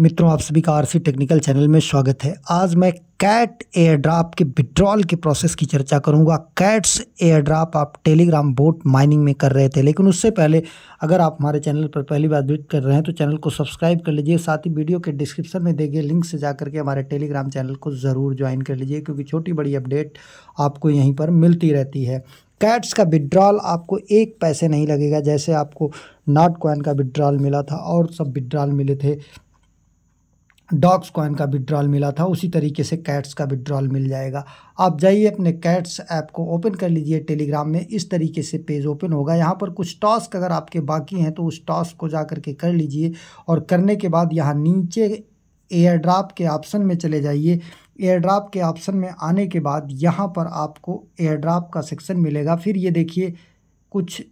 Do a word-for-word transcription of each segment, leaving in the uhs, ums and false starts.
मित्रों, आप सभी का आरसी टेक्निकल चैनल में स्वागत है। आज मैं कैट एयर ड्राप के विड्रॉल के प्रोसेस की चर्चा करूंगा। कैट्स एयर ड्राप आप टेलीग्राम बोट माइनिंग में कर रहे थे, लेकिन उससे पहले अगर आप हमारे चैनल पर पहली बार विजिट कर रहे हैं तो चैनल को सब्सक्राइब कर लीजिए। साथ ही वीडियो के डिस्क्रिप्शन में देखे लिंक से जा करके हमारे टेलीग्राम चैनल को ज़रूर ज्वाइन कर लीजिए, क्योंकि छोटी बड़ी अपडेट आपको यहीं पर मिलती रहती है। कैट्स का विड्रॉल आपको एक पैसे नहीं लगेगा, जैसे आपको नॉट कॉइन का विड्रॉल मिला था और सब विड्रॉल मिले थे, डॉग्स कॉइन का विड्रॉल मिला था, उसी तरीके से कैट्स का विड्रॉल मिल जाएगा। आप जाइए अपने कैट्स ऐप को ओपन कर लीजिए टेलीग्राम में, इस तरीके से पेज ओपन होगा। यहाँ पर कुछ टास्क अगर आपके बाकी हैं तो उस टास्क को जा करके कर लीजिए, और करने के बाद यहाँ नीचे एयर ड्राप के ऑप्शन में चले जाइए। एयर ड्राप के ऑप्शन में आने के बाद यहाँ पर आपको एयर ड्राप का सेक्शन मिलेगा। फिर ये देखिए कुछ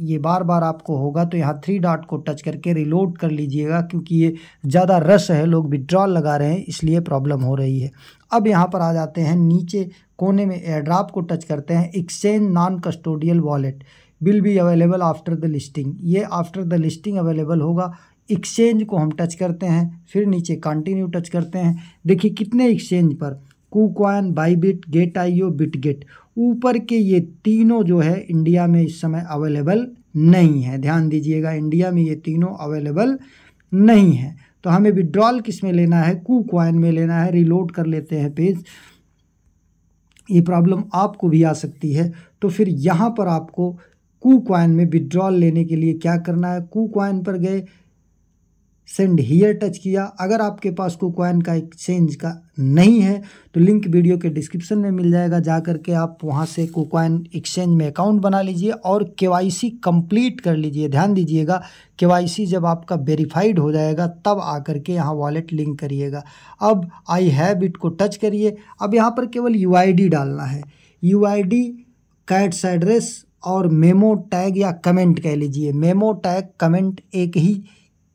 ये बार बार आपको होगा, तो यहाँ थ्री डॉट को टच करके रिलोड कर लीजिएगा, क्योंकि ये ज़्यादा रश है, लोग विड्रॉल लगा रहे हैं इसलिए प्रॉब्लम हो रही है। अब यहाँ पर आ जाते हैं, नीचे कोने में एयरड्रॉप को टच करते हैं। Exchange non custodial wallet will be available after the listing, ये आफ्टर द लिस्टिंग अवेलेबल होगा। एक्सचेंज को हम टच करते हैं, फिर नीचे कंटिन्यू टच करते हैं। देखिए कितने एक्सचेंज पर, कुकॉइन, बायबिट, गेटआईओ, बिटगेट, ऊपर के ये तीनों जो है इंडिया में इस समय अवेलेबल नहीं है। ध्यान दीजिएगा, इंडिया में ये तीनों अवेलेबल नहीं है। तो हमें विड्रॉल किस में लेना है, कुकॉइन में लेना है। रिलोड कर लेते हैं पेज, ये प्रॉब्लम आपको भी आ सकती है। तो फिर यहाँ पर आपको कुकॉइन में विड्रॉल लेने के लिए क्या करना है, कुकॉइन पर गए, सेंड हीयर टच किया। अगर आपके पास कोकवाइन का एक्सचेंज का नहीं है तो लिंक वीडियो के डिस्क्रिप्शन में मिल जाएगा, जा करके आप वहां से कोकवाइन एक्सचेंज में अकाउंट बना लीजिए और केवाईसी कंप्लीट कर लीजिए। ध्यान दीजिएगा, केवाईसी जब आपका वेरीफाइड हो जाएगा तब आकर के यहाँ वॉलेट लिंक करिएगा। अब आई हैव इट को टच करिए। अब यहाँ पर केवल यू आई डी डालना है, U I D, cats address और मेमो टैग या कमेंट कह लीजिए। मेमो टैग कमेंट एक ही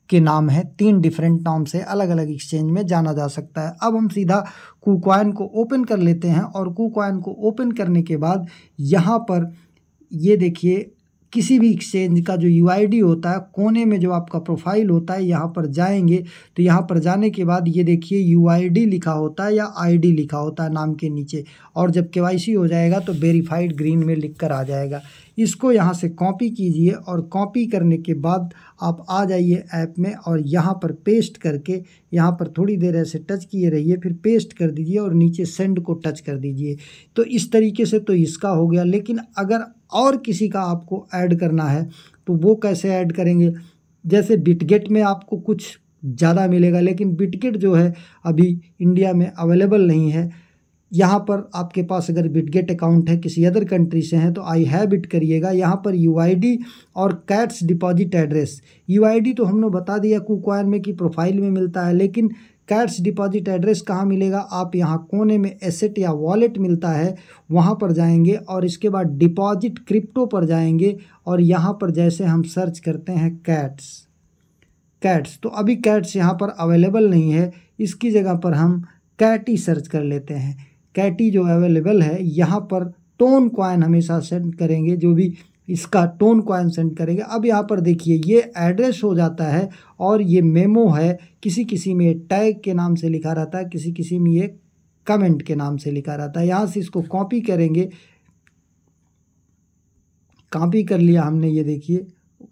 के नाम है, तीन डिफरेंट नाम से अलग अलग एक्सचेंज में जाना जा सकता है। अब हम सीधा कुकॉइन को ओपन कर लेते हैं, और कुकॉइन को ओपन करने के बाद यहाँ पर ये देखिए किसी भी एक्सचेंज का जो यू आई डी होता है, कोने में जो आपका प्रोफाइल होता है, यहाँ पर जाएंगे। तो यहाँ पर जाने के बाद ये देखिए यू आई डी लिखा होता है या आई डी लिखा होता है नाम के नीचे, और जब के वाई सी हो जाएगा तो वेरीफाइड ग्रीन में लिख कर आ जाएगा। इसको यहाँ से कॉपी कीजिए, और कॉपी करने के बाद आप आ जाइए ऐप में और यहाँ पर पेस्ट करके यहाँ पर थोड़ी देर ऐसे टच किए रहिए, फिर पेस्ट कर दीजिए और नीचे सेंड को टच कर दीजिए। तो इस तरीके से तो इसका हो गया, लेकिन अगर और किसी का आपको ऐड करना है तो वो कैसे ऐड करेंगे। जैसे बिटगेट में आपको कुछ ज़्यादा मिलेगा, लेकिन बिटगेट जो है अभी इंडिया में अवेलेबल नहीं है। यहाँ पर आपके पास अगर बिटगेट अकाउंट है, किसी अदर कंट्री से हैं, तो आई हैव इट करिएगा। यहाँ पर यू आई डी और cats deposit address, U I D तो हमने बता दिया कुकॉइन में कि प्रोफाइल में मिलता है, लेकिन कैट्स डिपॉजिट एड्रेस कहाँ मिलेगा, आप यहाँ कोने में एसेट या वॉलेट मिलता है वहाँ पर जाएंगे, और इसके बाद डिपॉजिट क्रिप्टो पर जाएंगे, और यहाँ पर जैसे हम सर्च करते हैं कैट्स, कैट्स तो अभी कैट्स यहाँ पर अवेलेबल नहीं है। इसकी जगह पर हम कैटी सर्च कर लेते हैं, कैटी जो अवेलेबल है। यहाँ पर टोन कॉइन हमेशा सेंड करेंगे, जो भी इसका टोन कॉइन सेंड करेंगे। अब यहाँ पर देखिए ये एड्रेस हो जाता है और ये मेमो है, किसी किसी में टैग के नाम से लिखा रहता है, किसी किसी में ये कमेंट के नाम से लिखा रहता है। यहाँ से इसको कॉपी करेंगे, कॉपी कर लिया हमने, ये देखिए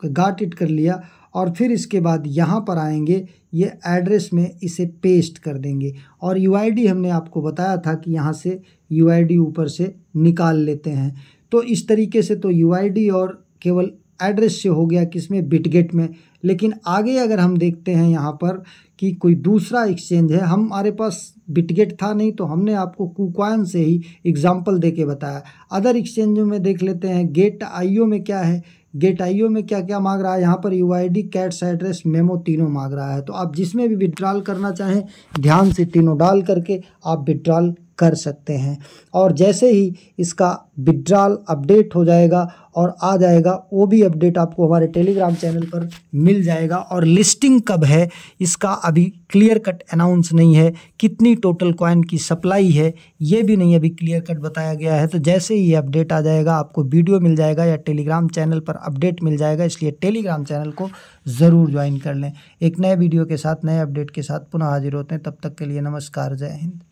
गाट इट कर लिया, और फिर इसके बाद यहाँ पर आएंगे, ये एड्रेस में इसे पेस्ट कर देंगे, और यू आई डी हमने आपको बताया था कि यहाँ से यू आई डी ऊपर से निकाल लेते हैं। तो इस तरीके से तो यू आई डी और केवल एड्रेस से हो गया, किसमें, बिटगेट में। लेकिन आगे अगर हम देखते हैं यहाँ पर कि कोई दूसरा एक्सचेंज है, हमारे पास बिटगेट था नहीं तो हमने आपको कुकॉइन से ही एग्जांपल देके बताया। अदर एक्सचेंजों में देख लेते हैं, गेट आईओ में क्या है, गेट आईओ में क्या क्या मांग रहा है। यहाँ पर U I D, cats address, memo, तीनों मांग रहा है। तो आप जिसमें भी विड्रॉल करना चाहें ध्यान से तीनों डाल करके आप विड्रॉल कर सकते हैं। और जैसे ही इसका विड्रॉल अपडेट हो जाएगा और आ जाएगा, वो भी अपडेट आपको हमारे टेलीग्राम चैनल पर मिल जाएगा। और लिस्टिंग कब है इसका अभी क्लियर कट अनाउंस नहीं है, कितनी टोटल कॉइन की सप्लाई है ये भी नहीं अभी क्लियर कट बताया गया है। तो जैसे ही ये अपडेट आ जाएगा आपको वीडियो मिल जाएगा या टेलीग्राम चैनल पर अपडेट मिल जाएगा, इसलिए टेलीग्राम चैनल को ज़रूर ज्वाइन कर लें। एक नए वीडियो के साथ नए अपडेट के साथ पुनः हाजिर होते हैं, तब तक के लिए नमस्कार, जय हिंद।